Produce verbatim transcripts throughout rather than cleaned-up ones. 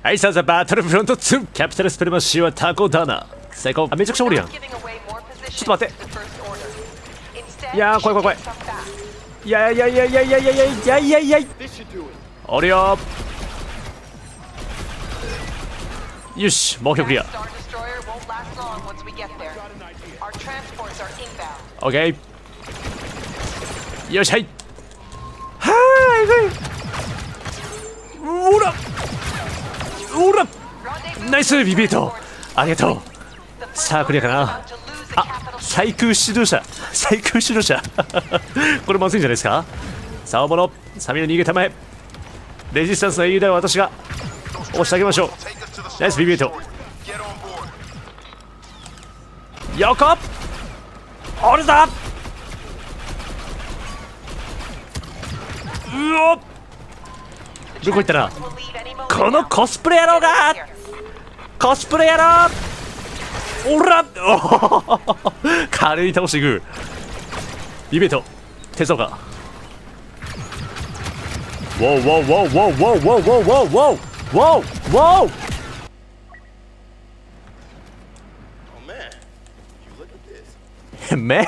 はい、さあさあバトルフロントツーキャピタルスプレマシーはタコだな。成功。あ、めちゃくちゃおるやん。ちょっと待って、いやー怖い怖い怖い。いやいやいやいやいやいやいやいやいやいおるよー。よし、目標クリア。オッケー、よし、はいはーい。おらおら、ナイスビビート、ありがとう。さあクリアかな。あ、最空指導者、最空指導者これまずいんじゃないですか。さあ大物サミの逃げたまえ、レジスタンスの英雄だよ。私が押してあげましょう。ナイスビビート、よこおるぞ。うおっ、どこ行ったなこのコスプレ野郎が。コスプレ野郎、おら華麗に倒していく。リベート手相か。ウォーウォーウォーウォーウォーウォーウォーウォーウォーウォーウォーウォー。Man,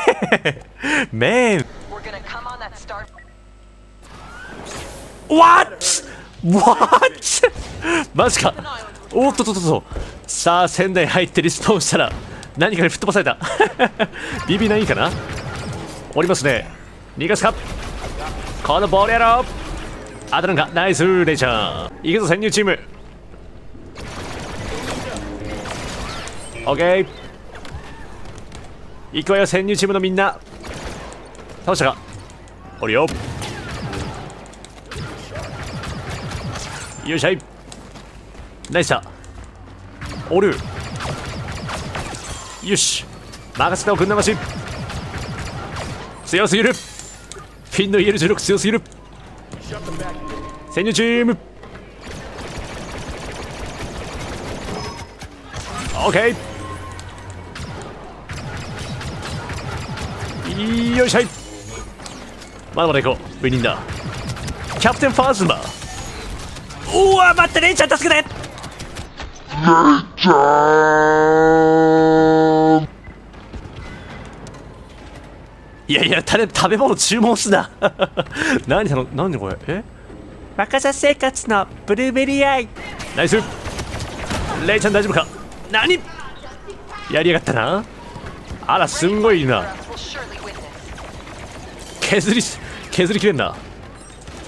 man. We're gonna come on that star. What? What? マジか。おっとっとっと。さあ仙台入ってリスポーンしたら何かに吹っ飛ばされた。ビービーナイン かな。おりますね。逃がすか。このボールやろ。あとなんかナイスレイちゃん。いくぞ潜入チーム。オッケー。行くわよ潜入チームのみんな。倒したか。おるよ。よいしょい。ナイスだ。おる。よし。任せたおくんなまし。強すぎる。フィンのイーエルじゅうろく強すぎる。潜入チーム。オーケー。よいしょい。まだまだ行こう。ウィニンだ。キャプテンファーズマ。うわ待って、レイちゃん助けて。レイちゃん、いやいや誰食べ物注文すな何頼む、何これ。え、若者生活のブルーベリーアイ。ナイスレイちゃん、大丈夫か。何やりやがったな。あらすんごいな。削り削りきれんな。とり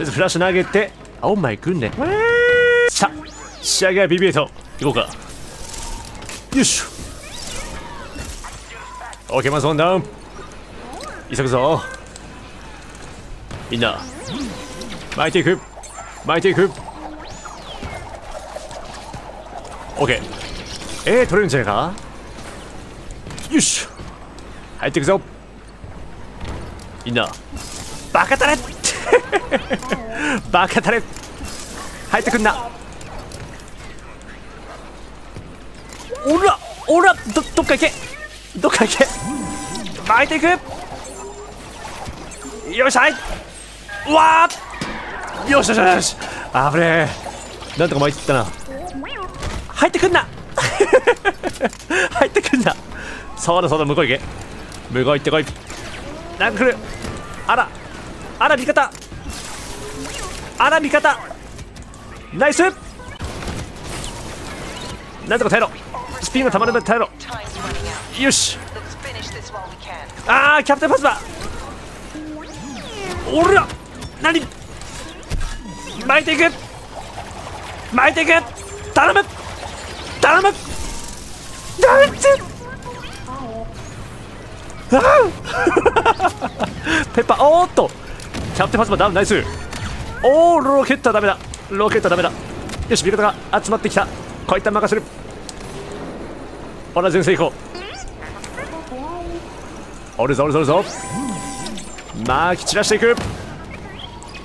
あえずフラッシュ投げて、あお前くんね。さあ仕上げはビービーエイト行こうか。よし、オーケー、まずワンダウン。急ぐぞみんな。巻いていく巻いていく。オーケー、えー、取れるんじゃないか。よし入っていくぞみんな。バカタレバカタレ入ってくんな。おらおら、どどっか行けどっか行け。巻いていく。よいしょ、はい。うわー、よしよしよし、あぶねえ、なんとか巻いてったな。入ってくんな入ってくんな。そうだそうだ、向こう行け、向こう行ってこい。なんか来る。あらあら味方、あら味方、ナイス。なんとか耐えろ、スピンがたまるまで耐えろ。よし、あーキャプテンパズマ。おら何巻いていく巻いていく。頼む頼むダメッ。ペッパー、おーっとキャプテンパズマダウン、ナイス。おー、ロケットはダメだ、ロケットはダメだ。よし味方が集まってきた。こういった任せる。ほら前線行こう。おるぞおるぞおるぞ。マーキ散らしていく、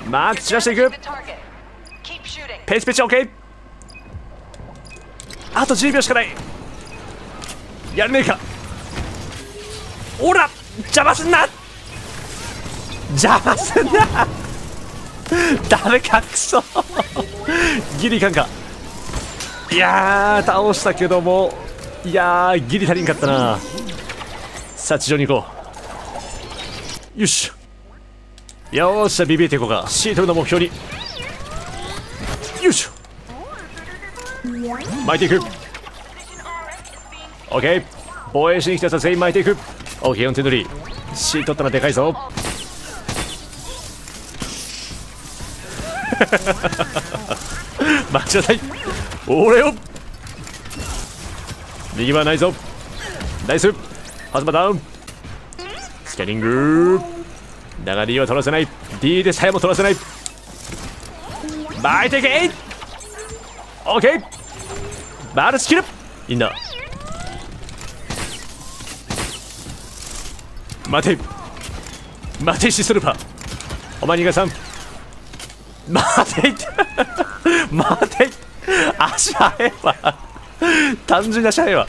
マーキ散らしていく。ペチペチ、オッケー。あとじゅうびょうしかない。やれねえか。おら邪魔すんな邪魔すんなダメか、クソギリいかんか。いやー、倒したけども、いやー、ギリ足りんかったな。さあ、地上に行こう。よし。よーし、じゃあビビっていこうか。シートルの目標に。よいしょ。巻いていく。オッケー。防衛しに来たやつは全員巻いていく。オッケー、よんてん取り。シートルったらでかいぞ。待ちなさい。俺を右はないぞ。ナイスパズマダウン。スキャニング。だが D は取らせない。 D でさえも取らせない。巻いていけ。 OK。 マルチキル。いいんだ。待て待てシスルパー。お前逃がさん。待て待て、足早えわ。単純に足早えわ。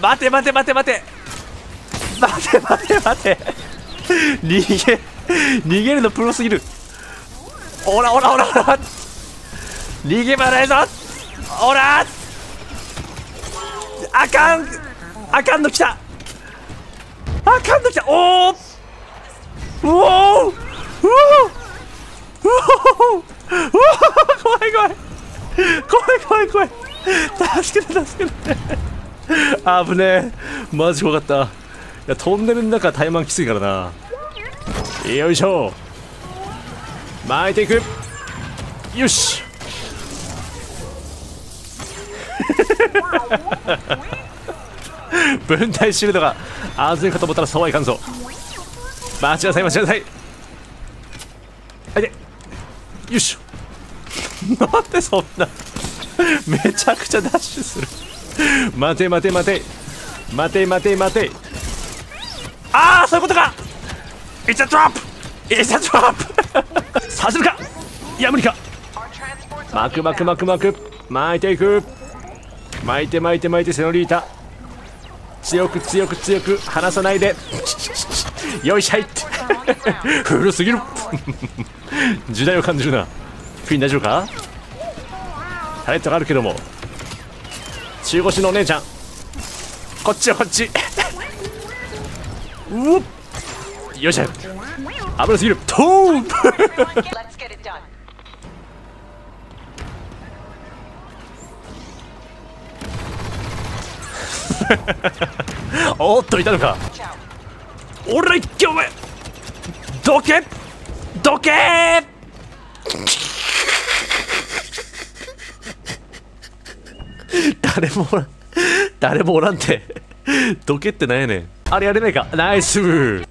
待て待て待て待て待て待て待て。逃げ逃げるのプロすぎる。おらおらおらおら、逃げまないぞ。おら、あかんあかんのきた、あかんのきた。おーおおおおおお、怖い怖い怖い怖い怖い。助けて助けて。危ねえ、マジ怖かった。いや、トンネルの中タイマンきついからな。よいしょ、巻いていく。よし。分体シールドが安全かと思ったらそうはいかんぞ。待ちなさい待ちなさい。あいて、よし。なんでそんなめちゃくちゃダッシュする。待て待て待て待て待て待て。ああ、そういうことか。イッツアトラップ、イッツアトラップ。させるか。いや無理か。巻く巻く巻く巻く、巻いていく。巻いて巻いて巻いて、セノリータ強く強く強く離さないで。よいしょい。古すぎる。時代を感じるな。フィン大丈夫か。タレントがあるけども。中腰のお姉ちゃん、こっちよこっち。うおっ、よいしょ。危なすぎる。トーン。おっと、いたのか。おら、いっけ、お前。どけどけー。誰もおらん、誰もおらんて。どけってなんやねん。あれやれないか。ナイス。